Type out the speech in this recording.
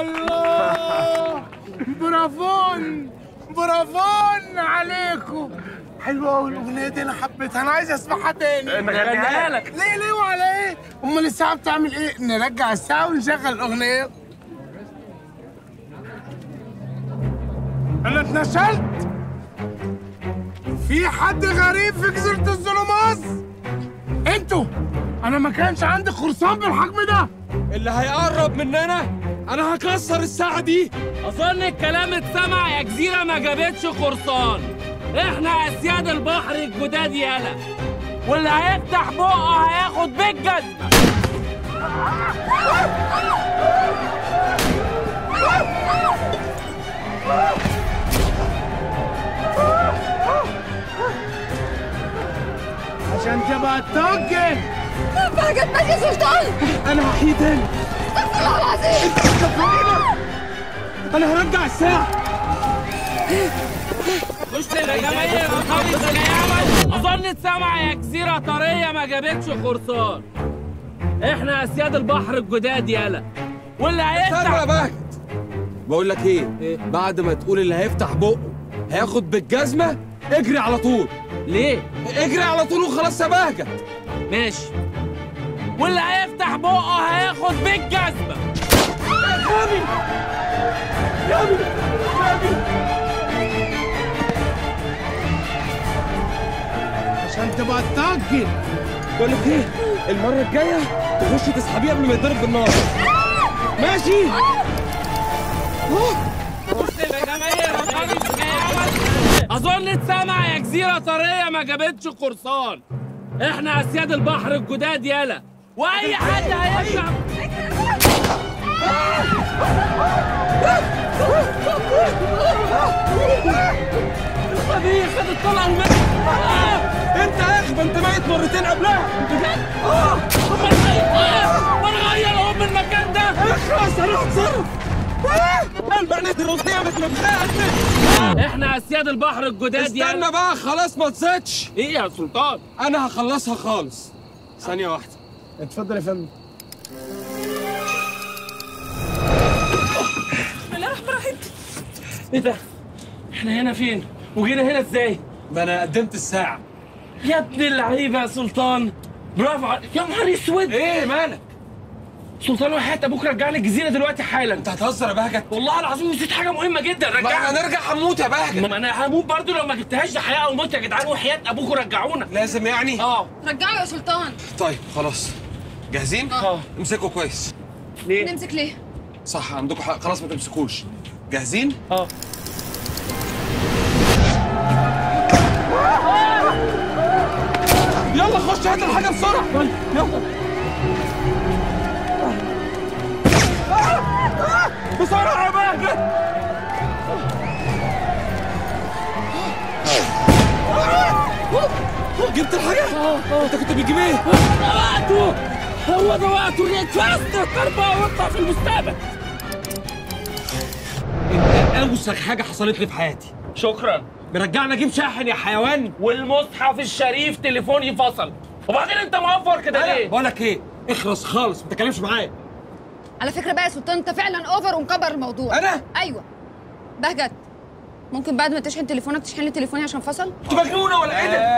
الله برافون برافون عليكم. حلوه قوي الاغنيه دي، انا حبيتها، انا عايز اسمعها تاني. نغنيها لك. ليه وعلى ايه؟ امال الساعه بتعمل ايه؟ نرجع الساعه ونشغل الاغنيه. انا اتنشلت. في حد غريب في جزيره الظلمات؟ انتوا، انا ما كانش عندي خرسان بالحجم ده. اللي هيقرب مننا انا هكسر الساعه دي. اظن الكلام اتسمع يا جزيره ما جابتش خرسان. احنا اسياد البحر الجداد يالا، واللي هيفتح بقه هياخد بالجزمه. عشان تبقى تتوجن. ما بهجت ماشي يا سلطان. انا هحيي تاني. استغفر الله العظيم. انت بتكفرينا. انا هرجع الساعه. خش للجماهير يا مرحبا بالسلامه. اظن اتسمع يا جزيره طريه ما جابتش خرسان. احنا اسياد البحر الجداد يالا، واللي هيفتح. استنى يا بهجت. بقول لك ايه؟ بعد ما تقول اللي هيفتح بقه هياخد بالجزمه، اجري على طول. ليه؟ اجري على طول وخلاص يا بهجت. ماشي. واللي هيفتح بقه هياخد بالجزمه. غبي غبي غبي. عشان تبقى تتعجل. بقول لك ايه؟ المره الجايه تخشي تسحبيه قبل ما يتضرب بالنار. ماشي؟ أظن اتسمع يا جزيرة طرية ما جابتش قرصان. إحنا أسياد البحر الجداد يالا، وأي حد هيفتح. خدت طلقة وماتت. أنت يا أخي أنت ميت مرتين قبلها. وأنا غيرهم من المكان ده. خلاص أنا هتصرف. البنات الروسيه بتنفخها. احنا اسياد البحر الجداد يا. استنى بقى خلاص ما تزيدش. ايه يا سلطان؟ انا هخلصها خالص. ثانيه واحده. اتفضل يا فندم. بسم الله الرحمن الرحيم. ايه ده؟ احنا هنا فين؟ وجينا هنا ازاي؟ ما انا قدمت الساعه. يا ابن اللعيبه يا سلطان، برافو عليك. يا نهار اسود. ايه مالك؟ سلطان وحياة ابوك رجعني الجزيره دلوقتي حالا. انت هتهزر يا بهجت؟ والله العظيم نسيت حاجه مهمه جدا. رجعنا. ما هنرجع هنموت يا بهجت. ما انا هموت برضو لو ما جبتهاش. ده حياه او موت يا جدعان، وحياة ابوكوا رجعونا. لازم يعني؟ اه رجعوا يا سلطان. طيب خلاص جاهزين؟ اه. امسكوا كويس. ليه؟ نمسك ليه؟ صح عندكم حق، خلاص ما تمسكوش. جاهزين؟ اه. يلا خش هات الحاجه بسرعه. يلا بسرعة يا بهجت. جبت الحاجة؟ انت كنت بتجيب ايه؟ وقته هو ده، وقته جيت فاست الضربة واطلع في المستقبل. انت اوسخ حاجة حصلت لي في حياتي. شكرا. مرجعنا جيب شاحن يا حيوان. والمصحف الشريف تليفوني فصل. وبعدين انت مقفر كده ليه؟ بقول لك ايه؟ اخلص خالص ما تتكلمش معايا. على فكرة بقى يا سلطان انت فعلا اوفر ومكبر الموضوع. انا؟ ايوه. بهجت ممكن بعد ما تشحن تليفونك تشحن لي تليفوني عشان فصل؟ انت مجنونة ولا ايه ده؟